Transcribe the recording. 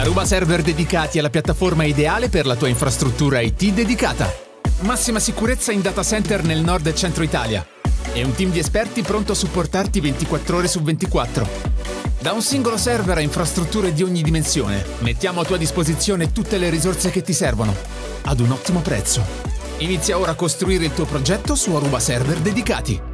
Aruba Server Dedicati è la piattaforma ideale per la tua infrastruttura IT dedicata. Massima sicurezza in data center nel nord e centro Italia. E un team di esperti pronto a supportarti 24 ore su 24. Da un singolo server a infrastrutture di ogni dimensione, mettiamo a tua disposizione tutte le risorse che ti servono, ad un ottimo prezzo. Inizia ora a costruire il tuo progetto su Aruba Server Dedicati.